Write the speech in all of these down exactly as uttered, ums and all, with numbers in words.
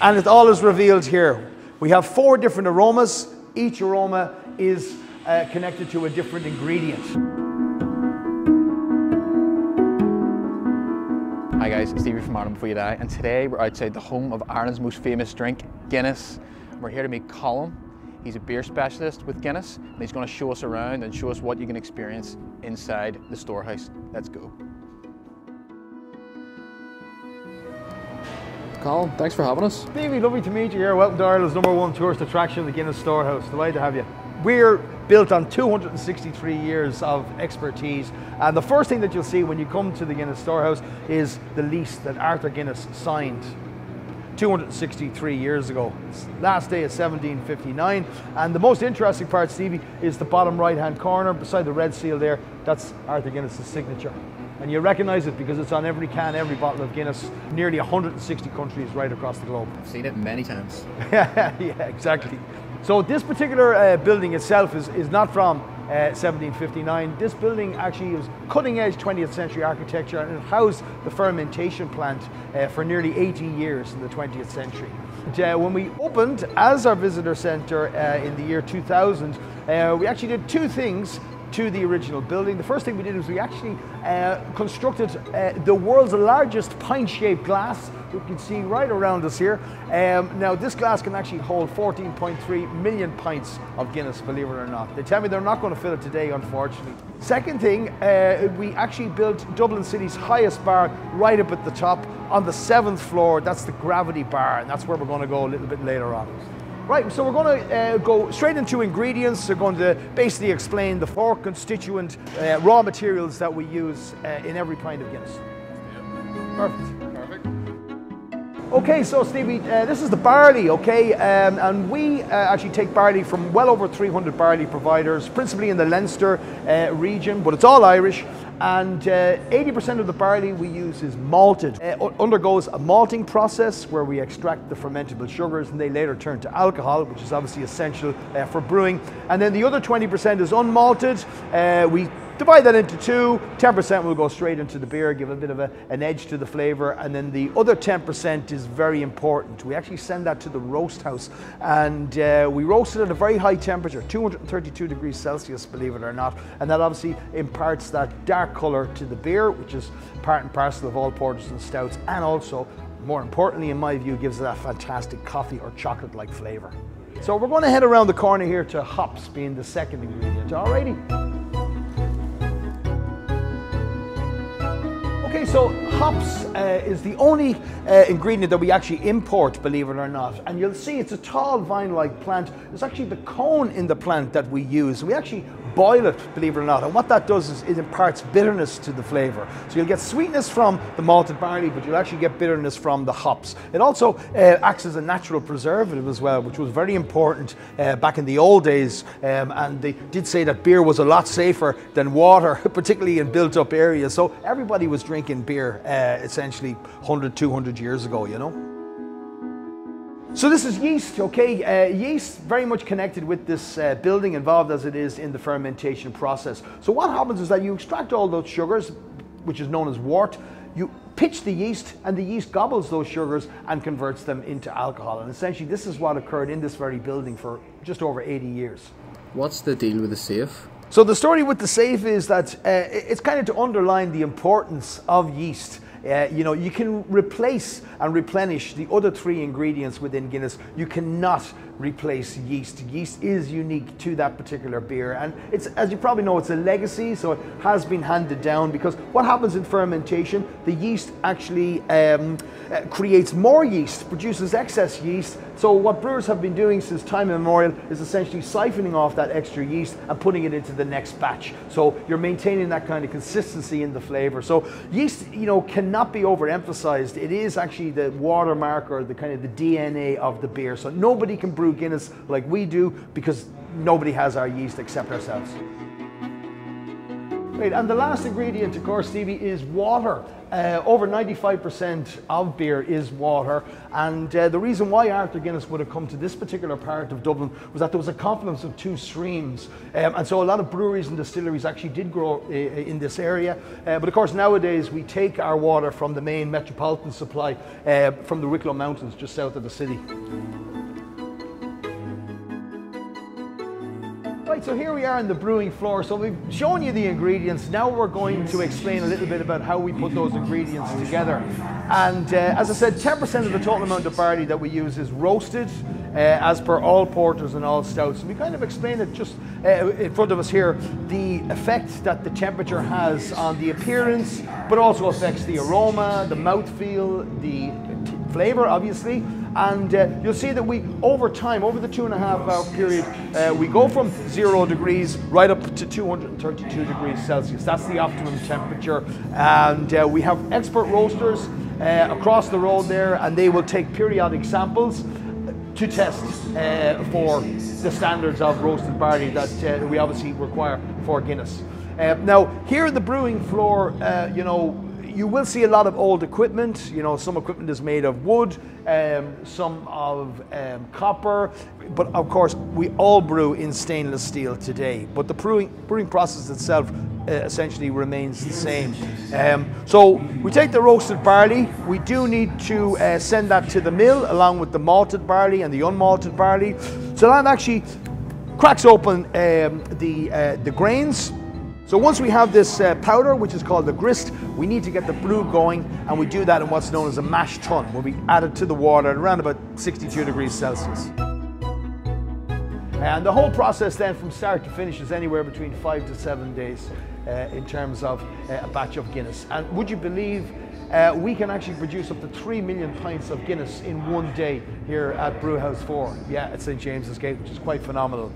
And it all is revealed here. We have four different aromas. Each aroma is uh, connected to a different ingredient. Hi guys, it's Stevie from Ireland Before You Die, and today we're outside the home of Ireland's most famous drink, Guinness. We're here to meet Colin. He's a beer specialist with Guinness, and he's going to show us around and show us what you can experience inside the storehouse. Let's go. Colin, thanks for having us. Stevie, lovely to meet you here. Welcome to Ireland's number one tourist attraction, the Guinness Storehouse. Delighted to have you. We're built on two hundred sixty-three years of expertise, and the first thing that you'll see when you come to the Guinness Storehouse is the lease that Arthur Guinness signed two hundred sixty-three years ago. Last day is seventeen fifty-nine, and the most interesting part, Stevie, is the bottom right hand corner beside the red seal there. That's Arthur Guinness's signature, and you recognize it because it's on every can, every bottle of Guinness, nearly one hundred sixty countries right across the globe. I've seen it many times. Yeah, exactly. So this particular uh, building itself is, is not from uh, seventeen fifty-nine. This building actually is cutting edge twentieth century architecture, and it housed the fermentation plant uh, for nearly eighty years in the twentieth century. Uh, when we opened as our visitor centre uh, in the year two thousand, uh, we actually did two things to the original building. The first thing we did was we actually uh, constructed uh, the world's largest pint-shaped glass. You can see right around us here. Um, now this glass can actually hold fourteen point three million pints of Guinness, believe it or not. They tell me they're not going to fill it today, unfortunately. Second thing, uh, we actually built Dublin City's highest bar right up at the top on the seventh floor. That's the Gravity Bar, and that's where we're going to go a little bit later on. Right, so we're going to uh, go straight into ingredients. We're going to basically explain the four constituent uh, raw materials that we use uh, in every pint of Guinness. Yep. Perfect. Perfect. Okay, so Stevie, uh, this is the barley, okay? Um, and we uh, actually take barley from well over three hundred barley providers, principally in the Leinster uh, region, but it's all Irish. And eighty percent uh, of the barley we use is malted. It undergoes a malting process where we extract the fermentable sugars, and they later turn to alcohol, which is obviously essential uh, for brewing. And then the other twenty percent is unmalted. Uh, we divide that into two. ten percent will go straight into the beer, give a bit of a, an edge to the flavor. And then the other ten percent is very important. We actually send that to the roast house, and uh, we roast it at a very high temperature, two hundred thirty-two degrees Celsius, believe it or not. And that obviously imparts that dark color to the beer, which is part and parcel of all porters and stouts. And also, more importantly, in my view, gives it that fantastic coffee or chocolate-like flavor. So we're going to head around the corner here to hops being the second ingredient. Alrighty. Okay, so hops uh, is the only uh, ingredient that we actually import, believe it or not. And you'll see it's a tall vine-like plant. It's actually the cone in the plant that we use. We actually boil it, believe it or not. And what that does is it imparts bitterness to the flavor. So you'll get sweetness from the malted barley, but you'll actually get bitterness from the hops. It also uh, acts as a natural preservative as well, which was very important uh, back in the old days. Um, and they did say that beer was a lot safer than water, particularly in built-up areas. So everybody was drinking in beer uh, essentially one hundred, two hundred years ago, you know. So this is yeast, okay? Uh, yeast very much connected with this uh, building, involved as it is in the fermentation process. So what happens is that you extract all those sugars, which is known as wort. You pitch the yeast, and the yeast gobbles those sugars and converts them into alcohol. And essentially this is what occurred in this very building for just over eighty years. What's the deal with the safe? So the story with the safe is that uh, it's kind of to underline the importance of yeast. Uh, you know, you can replace and replenish the other three ingredients within Guinness. You cannot replace yeast. Yeast is unique to that particular beer, and it's, as you probably know, it's a legacy, so it has been handed down, because what happens in fermentation, the yeast actually um, uh, creates more yeast, produces excess yeast. So what brewers have been doing since time immemorial is essentially siphoning off that extra yeast and putting it into the next batch. So you're maintaining that kind of consistency in the flavor. So yeast, you know, cannot be overemphasized. It is actually the watermark or the kind of the D N A of the beer. So nobody can brew Guinness like we do, because nobody has our yeast except ourselves. Right, and the last ingredient, of course, Stevie, is water. Uh, over ninety-five percent of beer is water, and uh, the reason why Arthur Guinness would have come to this particular part of Dublin was that there was a confluence of two streams, um, and so a lot of breweries and distilleries actually did grow uh, in this area, uh, but of course nowadays we take our water from the main metropolitan supply uh, from the Wicklow Mountains just south of the city. Right, so here we are in the brewing floor. So we've shown you the ingredients. Now we're going to explain a little bit about how we put those ingredients together. And uh, as I said, ten percent of the total amount of barley that we use is roasted, uh, as per all porters and all stouts. And we kind of explain it just uh, in front of us here, the effect that the temperature has on the appearance, but also affects the aroma, the mouthfeel, the flavor, obviously. And uh, you'll see that we, over time, over the two and a half hour period, uh, we go from zero degrees right up to two hundred thirty-two degrees Celsius. That's the optimum temperature. And uh, we have expert roasters uh, across the road there, and they will take periodic samples to test uh, for the standards of roasted barley that uh, we obviously require for Guinness. Uh, now, here at the brewing floor, uh, you know, you will see a lot of old equipment. You know, some equipment is made of wood, um, some of um, copper, but of course we all brew in stainless steel today. But the brewing, brewing process itself uh, essentially remains the same. Um, so we take the roasted barley. We do need to uh, send that to the mill along with the malted barley and the unmalted barley. So that actually cracks open um, the, uh, the grains. So once we have this uh, powder, which is called the grist, we need to get the brew going, and we do that in what's known as a mash tun, where we add it to the water at around about sixty-two degrees Celsius. And the whole process then from start to finish is anywhere between five to seven days uh, in terms of uh, a batch of Guinness. And would you believe uh, we can actually produce up to three million pints of Guinness in one day here at Brewhouse four, yeah, at Saint James's Gate, which is quite phenomenal.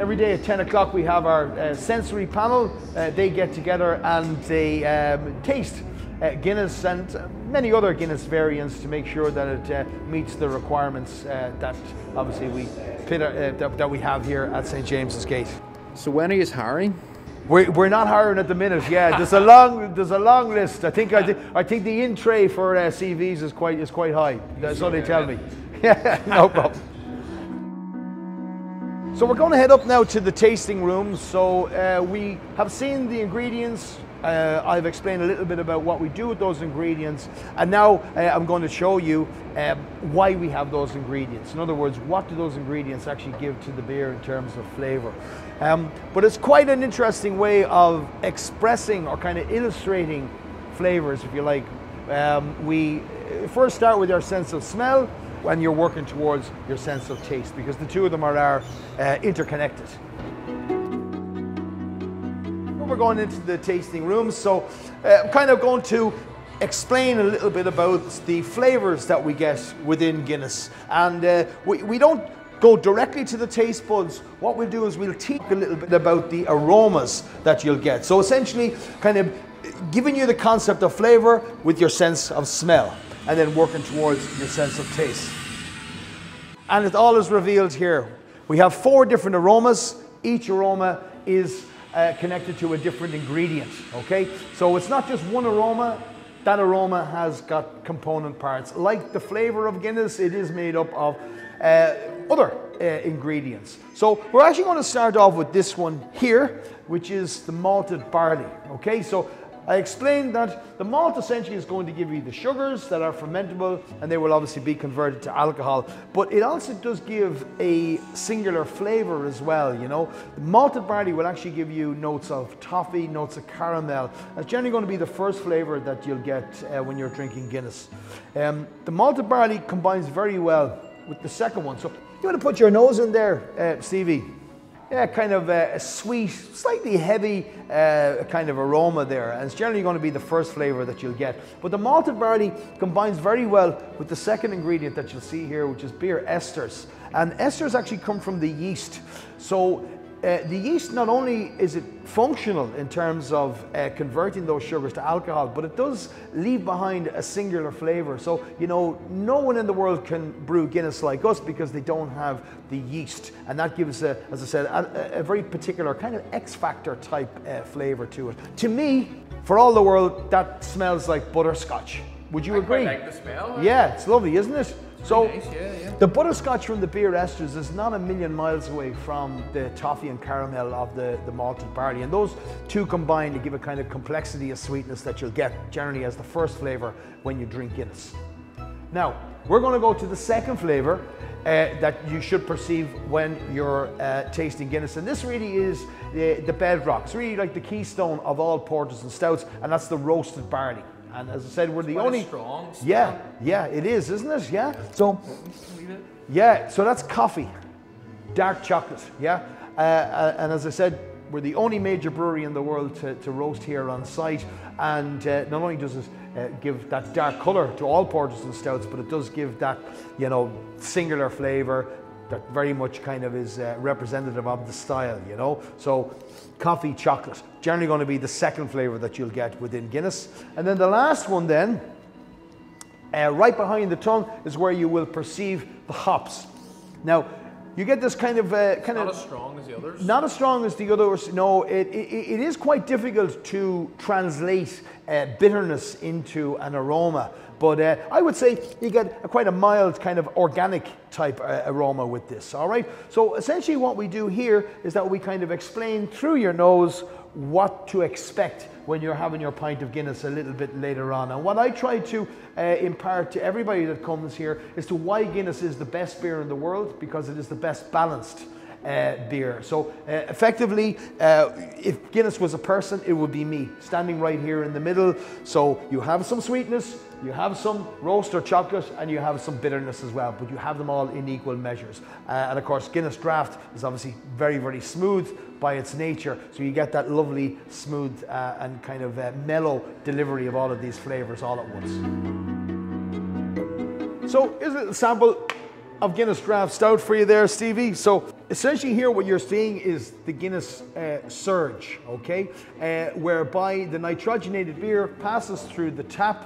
Every day at ten o'clock we have our uh, sensory panel. Uh, they get together and they um, taste uh, Guinness and many other Guinness variants to make sure that it uh, meets the requirements uh, that obviously we fit, uh, that, that we have here at Saint James's Gate. So when are you hiring? We're, we're not hiring at the minute. Yeah, there's a long there's a long list. I think I, th I think the in tray for uh, C Vs is quite is quite high. That's what they tell me. Yeah, no problem. So we're going to head up now to the tasting room. So uh, we have seen the ingredients. Uh, I've explained a little bit about what we do with those ingredients. And now uh, I'm going to show you um, why we have those ingredients. In other words, what do those ingredients actually give to the beer in terms of flavor? Um, but it's quite an interesting way of expressing or kind of illustrating flavors, if you like. Um, we first start with our sense of smell, and you're working towards your sense of taste, because the two of them are, are uh, interconnected. We're going into the tasting room, so uh, I'm kind of going to explain a little bit about the flavors that we get within Guinness. And uh, we, we don't go directly to the taste buds. What we'll do is we'll teach a little bit about the aromas that you'll get. So essentially kind of giving you the concept of flavor with your sense of smell, and then working towards your sense of taste. And it all is revealed here. We have four different aromas. Each aroma is uh, connected to a different ingredient, okay? So it's not just one aroma. That aroma has got component parts. Like the flavor of Guinness, it is made up of uh, other uh, ingredients. So we're actually gonna start off with this one here, which is the malted barley, okay? So I explained that the malt essentially is going to give you the sugars that are fermentable, and they will obviously be converted to alcohol, but it also does give a singular flavor as well, you know. The malted barley will actually give you notes of toffee, notes of caramel. That's generally going to be the first flavor that you'll get uh, when you're drinking Guinness. Um, the malted barley combines very well with the second one. So you want to put your nose in there, uh, Stevie. Yeah, kind of a sweet, slightly heavy uh, kind of aroma there, and it's generally going to be the first flavor that you'll get. But the malted barley combines very well with the second ingredient that you'll see here, which is beer esters. And esters actually come from the yeast. So Uh, the yeast, not only is it functional in terms of uh, converting those sugars to alcohol, but it does leave behind a singular flavor. So, you know, no one in the world can brew Guinness like us because they don't have the yeast. And that gives, a, as I said, a, a very particular kind of X-Factor type uh, flavor to it. To me, for all the world, that smells like butterscotch. Would you I agree? I like the smell. Yeah, it's lovely, isn't it? So nice, yeah, yeah. The butterscotch from the beer esters is not a million miles away from the toffee and caramel of the, the malted barley. And those two combine to give a kind of complexity of sweetness that you'll get generally as the first flavor when you drink Guinness. Now, we're going to go to the second flavor uh, that you should perceive when you're uh, tasting Guinness. And this really is the, the bedrock. It's really like the keystone of all porters and stouts, and that's the roasted barley. And as I said, we're the only strong. Yeah, yeah, it is, isn't it? Yeah. So, yeah. So that's coffee, dark chocolate. Yeah. Uh, uh, and as I said, we're the only major brewery in the world to, to roast here on site. And uh, not only does it uh, give that dark color to all porters and stouts, but it does give that, you know, singular flavor that very much kind of is uh, representative of the style. You know. So, coffee, chocolate, generally going to be the second flavor that you'll get within Guinness. And then the last one then, uh, right behind the tongue, is where you will perceive the hops. Now, you get this kind of... Uh, kind not of, as strong as the others. Not as strong as the others, no. It, it, it is quite difficult to translate uh, bitterness into an aroma. But uh, I would say you get a, quite a mild kind of organic type uh, aroma with this, all right? So essentially what we do here is that we kind of explain through your nose what to expect when you're having your pint of Guinness a little bit later on. And what I try to uh, impart to everybody that comes here is to why Guinness is the best beer in the world, because it is the best balanced Uh, beer. So uh, effectively, uh, if Guinness was a person, it would be me standing right here in the middle. So you have some sweetness, you have some roast or chocolate, and you have some bitterness as well, but you have them all in equal measures. Uh, and of course, Guinness draft is obviously very, very smooth by its nature. So you get that lovely, smooth uh, and kind of uh, mellow delivery of all of these flavors all at once. So here's a little sample of Guinness draft stout for you there, Stevie. So essentially here what you're seeing is the Guinness uh, surge, okay, uh, whereby the nitrogenated beer passes through the tap.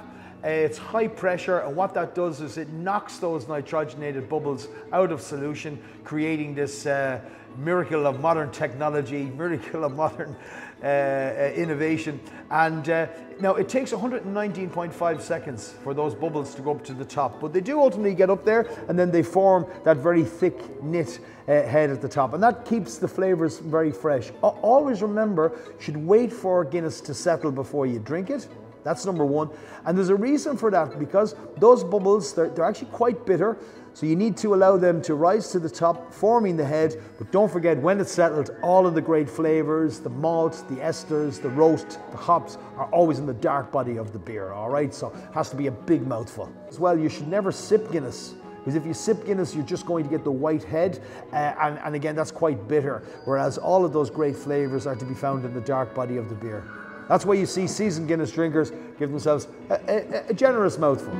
Uh, it's high pressure, and what that does is it knocks those nitrogenated bubbles out of solution, creating this uh, miracle of modern technology, miracle of modern uh, uh, innovation. And uh, now it takes one hundred nineteen point five seconds for those bubbles to go up to the top, but they do ultimately get up there, and then they form that very thick knit uh, head at the top, and that keeps the flavors very fresh. Uh, always remember, you should wait for Guinness to settle before you drink it. That's number one. And there's a reason for that, because those bubbles, they're, they're actually quite bitter. So you need to allow them to rise to the top, forming the head. But don't forget, when it's settled, all of the great flavors, the malt, the esters, the roast, the hops are always in the dark body of the beer, all right? So it has to be a big mouthful. As well, you should never sip Guinness, because if you sip Guinness, you're just going to get the white head, uh, and, and again, that's quite bitter, whereas all of those great flavors are to be found in the dark body of the beer. That's why you see seasoned Guinness drinkers give themselves a, a, a generous mouthful.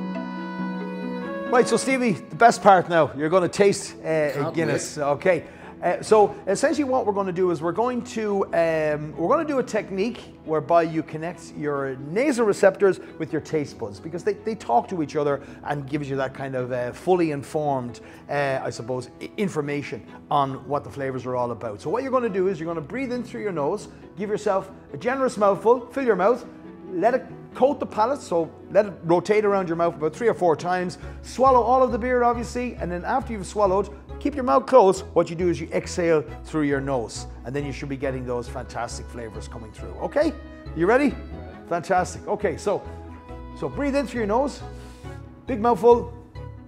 Right, so Stevie, the best part now, you're going to taste uh, Guinness, wait. Okay. Uh, so essentially what we're going to do is we're going to, um, we're going to do a technique whereby you connect your nasoreceptors with your taste buds, because they, they talk to each other and gives you that kind of uh, fully informed, uh, I suppose, information on what the flavors are all about. So what you're going to do is you're going to breathe in through your nose, give yourself a generous mouthful, fill your mouth, let it coat the palate, so let it rotate around your mouth about three or four times. Swallow all of the beer, obviously, and then after you've swallowed, keep your mouth closed. What you do is you exhale through your nose, and then you should be getting those fantastic flavors coming through. Okay? You ready? Fantastic. Okay, so, so breathe in through your nose. Big mouthful.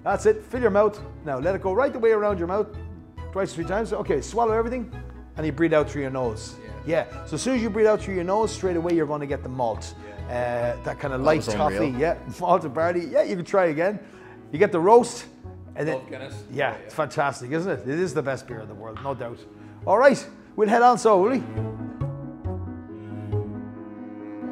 That's it. Fill your mouth. Now let it go right the way around your mouth, twice, three times. Okay, swallow everything, and you breathe out through your nose. Yeah. yeah. So as soon as you breathe out through your nose, straight away you're going to get the malt. Yeah. Uh, that kind of that light toffee, yeah, malted barley, yeah, you can try again. You get the roast, and then, yeah, yeah, it's fantastic, isn't it? It is the best beer in the world, no doubt. All right, we'll head on, so, will we?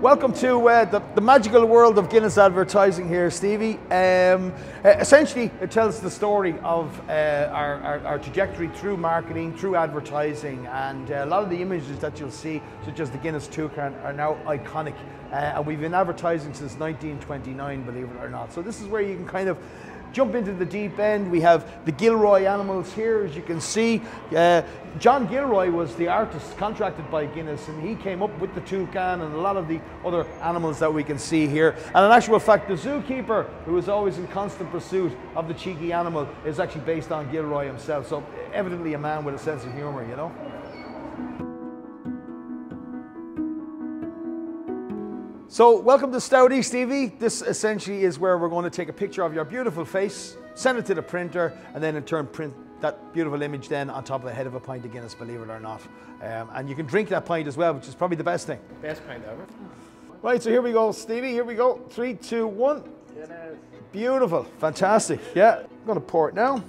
Welcome to uh, the, the magical world of Guinness advertising here, Stevie. Um, essentially, it tells the story of uh, our, our, our trajectory through marketing, through advertising, and uh, a lot of the images that you'll see, such as the Guinness toucan, are now iconic. Uh, and we've been advertising since nineteen twenty-nine, believe it or not. So this is where you can kind of jump into the deep end. We have the Gilroy animals here, as you can see. Uh, John Gilroy was the artist contracted by Guinness, and he came up with the toucan and a lot of the other animals that we can see here. And in actual fact, the zookeeper, who is always in constant pursuit of the cheeky animal, is actually based on Gilroy himself. So evidently a man with a sense of humor, you know? So welcome to Stouty, Stevie. This essentially is where we're going to take a picture of your beautiful face, send it to the printer, and then in turn print that beautiful image then on top of the head of a pint of Guinness, believe it or not. Um, and you can drink that pint as well, which is probably the best thing. Best pint ever. Right, so here we go, Stevie. Here we go. Three, two, one. Guinness. Beautiful. Fantastic. Yeah. I'm going to pour it now.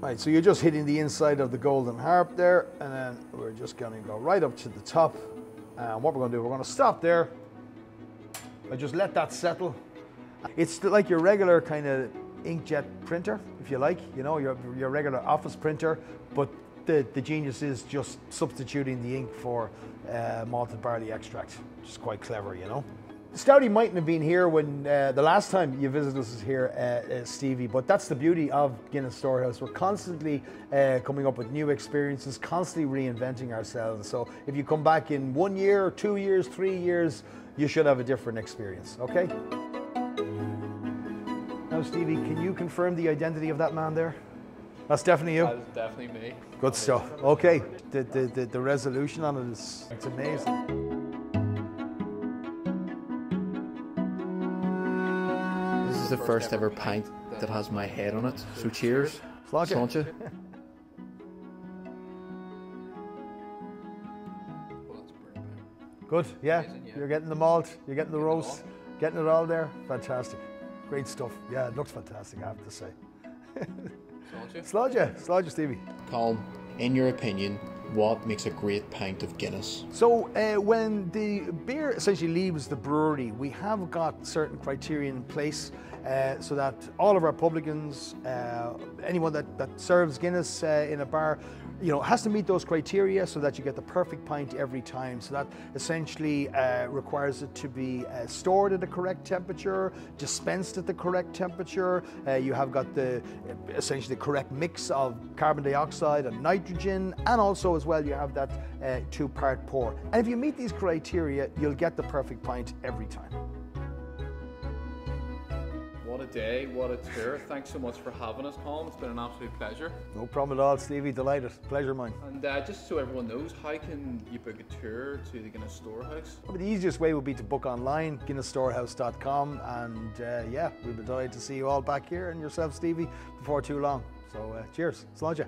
Right, so you're just hitting the inside of the golden harp there, and then we're just going to go right up to the top. And what we're going to do, we're going to stop there. I just let that settle. It's like your regular kind of inkjet printer, if you like, you know, your, your regular office printer, but the, the genius is just substituting the ink for uh, malted barley extract, which is quite clever, you know. Stouty mightn't have been here when uh, the last time you visited us here, uh, uh, Stevie, but that's the beauty of Guinness Storehouse. We're constantly uh, coming up with new experiences, constantly reinventing ourselves. So if you come back in one year, two years, three years, you should have a different experience, okay? Now, Stevie, can you confirm the identity of that man there? That's definitely you? That's definitely me. Good stuff. Okay, the, the, the, the resolution on it is it's amazing. The first ever pint that has my head on it, so cheers, Sancha. Good, yeah, you're getting the malt, you're getting the roast, getting it all there, fantastic, great stuff, yeah, it looks fantastic, I have to say. Slodger, Slodger, Stevie. Colm, in your opinion, what makes a great pint of Guinness? So uh, when the beer essentially leaves the brewery, we have got certain criteria in place uh, so that all of our publicans, uh, anyone that, that serves Guinness uh, in a bar, you know, has to meet those criteria so that you get the perfect pint every time. So that essentially uh, requires it to be uh, stored at the correct temperature, dispensed at the correct temperature. Uh, you have got the essentially the correct mix of carbon dioxide and nitrogen, and also as well you have that uh, two-part pour. And if you meet these criteria, you'll get the perfect pint every time. What a day, what a tour. Thanks so much for having us, Colm. It's been an absolute pleasure. No problem at all, Stevie. Delighted. Pleasure mine. And uh, just so everyone knows, how can you book a tour to the Guinness Storehouse? Well, the easiest way would be to book online, Guinness Storehouse dot com. And uh, yeah, we'll be delighted to see you all back here and yourself, Stevie, before too long. So uh, cheers. Slodge ya.